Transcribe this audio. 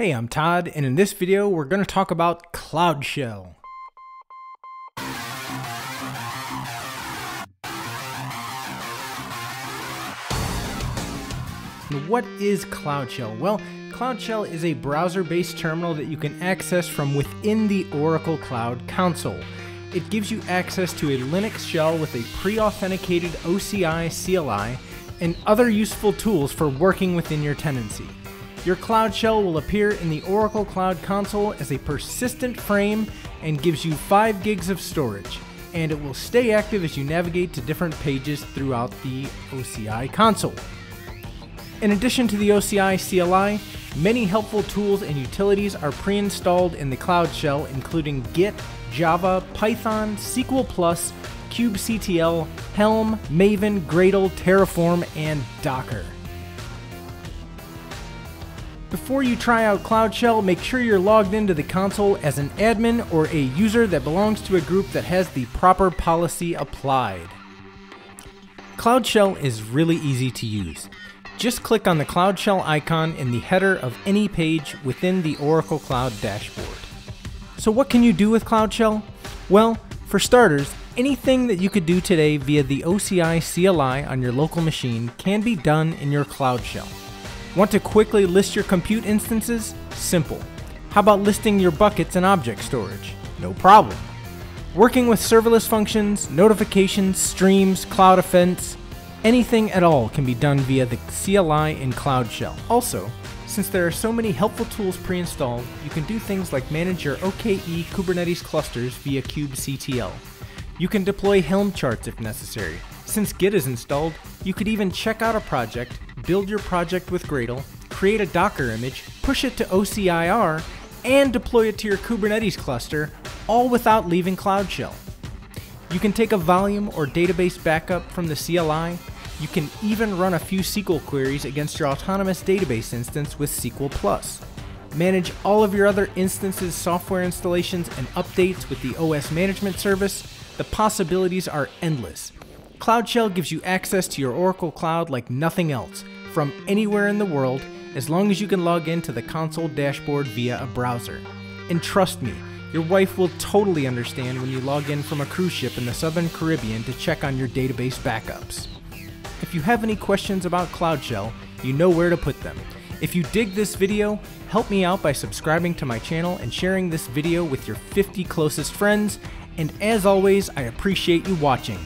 Hey, I'm Todd, and in this video, we're going to talk about Cloud Shell. What is Cloud Shell? Well, Cloud Shell is a browser-based terminal that you can access from within the Oracle Cloud Console. It gives you access to a Linux shell with a pre-authenticated OCI CLI and other useful tools for working within your tenancy. Your Cloud Shell will appear in the Oracle Cloud Console as a persistent frame and gives you 5 gigs of storage, and it will stay active as you navigate to different pages throughout the OCI console. In addition to the OCI CLI, many helpful tools and utilities are pre-installed in the Cloud Shell, including Git, Java, Python, SQL Plus, kubectl, Helm, Maven, Gradle, Terraform, and Docker. Before you try out Cloud Shell, make sure you're logged into the console as an admin or a user that belongs to a group that has the proper policy applied. Cloud Shell is really easy to use. Just click on the Cloud Shell icon in the header of any page within the Oracle Cloud dashboard. So what can you do with Cloud Shell? Well, for starters, anything that you could do today via the OCI CLI on your local machine can be done in your Cloud Shell. Want to quickly list your compute instances? Simple. How about listing your buckets and object storage? No problem. Working with serverless functions, notifications, streams, cloud events, anything at all can be done via the CLI in Cloud Shell. Also, since there are so many helpful tools pre-installed, you can do things like manage your OKE Kubernetes clusters via kubectl. You can deploy Helm charts if necessary. Since Git is installed, you could even check out a project, build your project with Gradle, create a Docker image, push it to OCIR, and deploy it to your Kubernetes cluster, all without leaving Cloud Shell. You can take a volume or database backup from the CLI. You can even run a few SQL queries against your autonomous database instance with SQL Plus. Manage all of your other instances, software installations, and updates with the OS Management Service. The possibilities are endless. Cloud Shell gives you access to your Oracle Cloud like nothing else, from anywhere in the world, as long as you can log into the console dashboard via a browser. And trust me, your wife will totally understand when you log in from a cruise ship in the Southern Caribbean to check on your database backups. If you have any questions about Cloud Shell, you know where to put them. If you dig this video, help me out by subscribing to my channel and sharing this video with your 50 closest friends. And as always, I appreciate you watching.